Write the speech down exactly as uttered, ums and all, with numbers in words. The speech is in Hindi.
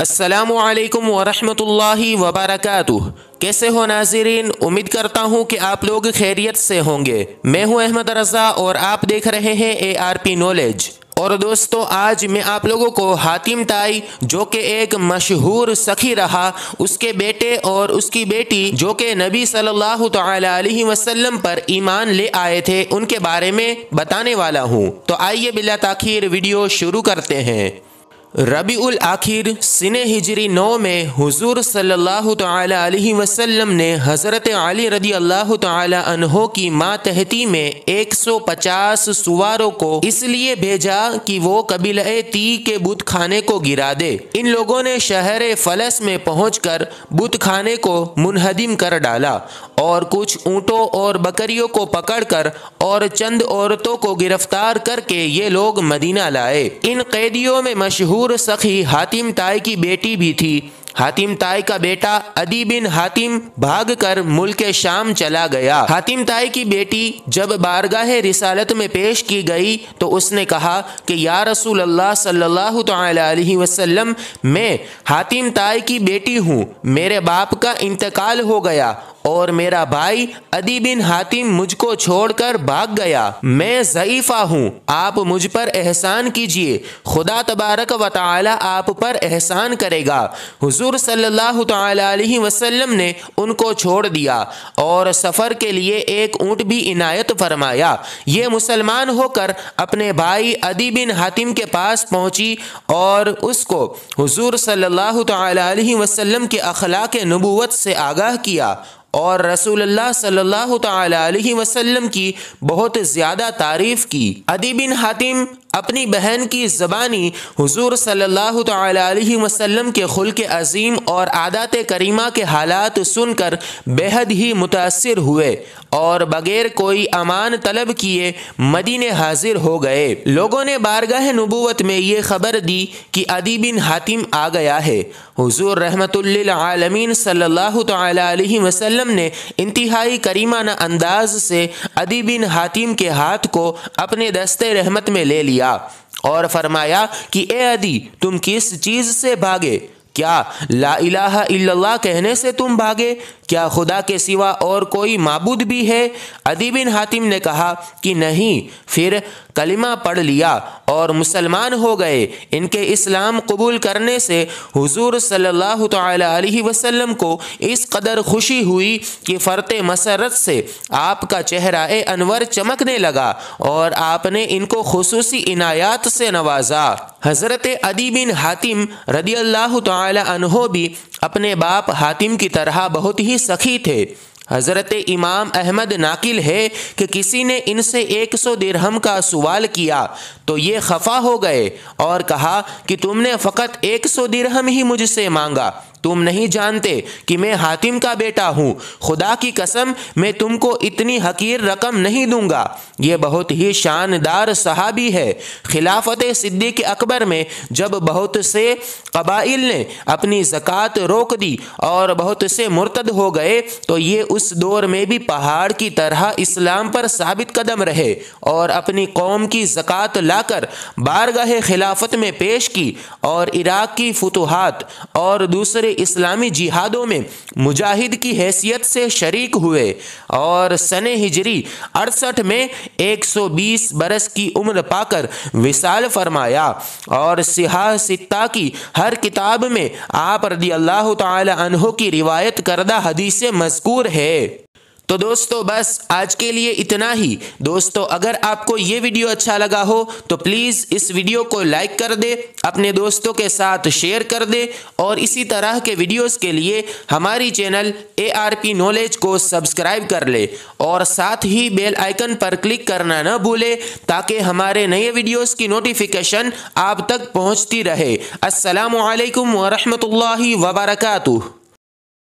अस्सलामु अलैकुम वरहमतुल्लाहि वबरकातुह। कैसे हो नाज़रीन, उम्मीद करता हूँ कि आप लोग खैरियत से होंगे। मैं हूँ अहमद रजा और आप देख रहे हैं ए आर पी नॉलेज। और दोस्तों, आज मैं आप लोगों को हातिम ताई जो कि एक मशहूर सखी रहा, उसके बेटे और उसकी बेटी जो कि नबी सल्लल्लाहु तआला अलैहि वसल्लम पर ईमान ले आए थे, उनके बारे में बताने वाला हूँ। तो आइए बिला ताखीर वीडियो शुरू करते हैं। रबीउल आखिर सने हिजरी नौ में हुजूर सल्लल्लाहु तआला अलैहि वसल्लम ने हज़रत अली रदी अल्लाह तआला अन्हो की मातहती में एक सौ पचास सुवारों को इसलिए भेजा कि वो कबीले ती के बुत खाने को गिरा दे। इन लोगों ने शहर फलस में पहुंचकर बुत खाने को मुनहदिम कर डाला और कुछ ऊँटों और बकरियों को पकड़कर और चंद औरतों को गिरफ्तार करके ये लोग मदीना लाए। इन कैदियों में मशहूर सखी हातिम ताई की बेटी भी थी। हातिम ताई का बेटा अदी बिन हातिम भागकर मुल्क शाम चला गया। हातिम ताई की बेटी जब बारगाह रिसालत में पेश की गई तो उसने कहा कि या रसूल अल्लाह सल्लल्लाहु तआला अलैहि वसल्लम, मैं हातिम ताई की बेटी हूँ। मेरे बाप का इंतकाल हो गया और मेरा भाई अदी बिन हातिम मुझको छोड़कर भाग गया। मैं ज़ईफ़ा हूँ, आप मुझ पर एहसान कीजिए, खुदा तबारक व तआला आप पर एहसान करेगा। हुजूर सल्लल्लाहु तआला अलैहि वसल्लम ने उनको छोड़ दिया और सफ़र के लिए एक ऊँट भी इनायत फरमाया। ये मुसलमान होकर अपने भाई अदी बिन हातिम के पास पहुँची और उसको हुजूर सल्लल्लाहु तआला अलैहि वसल्लम के अखलाक नबूवत से आगाह किया और रसूलुल्लाह सल्लल्लाहु तआला अलैहि वसल्लम की बहुत ज़्यादा तारीफ़ की। अदी बिन हातिम अपनी बहन की ज़बानी हुजूर सल्लल्लाहु तआला अलैहि वसल्लम के खुल्क़ अज़ीम और आदात करीमा के हालात सुनकर बेहद ही मुतासिर हुए और बग़ैर कोई अमान तलब किए मदीने हाजिर हो गए। लोगों ने बारगाह नबूवत में ये खबर दी कि अदी बिन हातिम आ गया है। हुजूर रहमतुल्लिल आलमीन सल्लल्लाहु तआला अलैहि वसल्लम ने इंतहाई करीमाना अंदाज से अदी बिन हातिम के हाथ को अपने दस्ते रहमत में ले लिया और फरमाया कि ए अदी, तुम किस चीज से भागे? क्या ला इलाहा इल्लल्लाह कहने से तुम भागे? क्या खुदा के सिवा और कोई माबूद भी है? अदी बिन हातिम ने कहा कि नहीं। फिर कलिमा पढ़ लिया और मुसलमान हो गए। इनके इस्लाम कबूल करने से हुजूर सल्लल्लाहु तआला अलैहि वसल्लम को इस कदर खुशी हुई कि फरते मसरत से आपका चेहरा ए अनवर चमकने लगा और आपने इनको खुसूसी इनायात से नवाजा। हज़रत अदी बिन हातिम रदियल्लाहु तआला अन्हो भी अपने बाप हातिम की तरह बहुत ही सखी थे। हज़रत इमाम अहमद नाकिल है कि किसी ने इनसे एक सौ दिरहम का सवाल किया तो ये खफा हो गए और कहा कि तुमने फ़कत एक सौ दिरहम ही मुझसे मांगा, तुम नहीं जानते कि मैं हातिम का बेटा हूँ। खुदा की कसम, मैं तुमको इतनी हकीर रकम नहीं दूंगा। ये बहुत ही शानदार सहाबी है। खिलाफत सिद्दीक़ अकबर में जब बहुत से कबाइल ने अपनी ज़कात रोक दी और बहुत से मुर्तद हो गए तो ये उस दौर में भी पहाड़ की तरह इस्लाम पर साबित कदम रहे और अपनी कौम की ज़कात लाकर बारगाह खिलाफत में पेश की और इराक़ की फतूहात और दूसरे इस्लामी जिहादों में मुजाहिद की हैसियत से शरीक हुए और सने हिजरी अड़सठ में एक सौ बीस बरस की उम्र पाकर विसाल फरमाया। और सिहा सित्ता की हर किताब में आप रदी अल्लाह तआला अन्हो की रिवायत करदा हदीसें मज़कूर है। तो दोस्तों, बस आज के लिए इतना ही। दोस्तों, अगर आपको ये वीडियो अच्छा लगा हो तो प्लीज़ इस वीडियो को लाइक कर दे, अपने दोस्तों के साथ शेयर कर दे और इसी तरह के वीडियोस के लिए हमारी channel A R P knowledge को सब्सक्राइब कर ले और साथ ही बेल आइकन पर क्लिक करना न भूले ताकि हमारे नए वीडियोस की नोटिफिकेशन आप तक पहुँचती रहे। अस्सलामु अलैकुम वरहमतुल्लाहि वबरकातुह।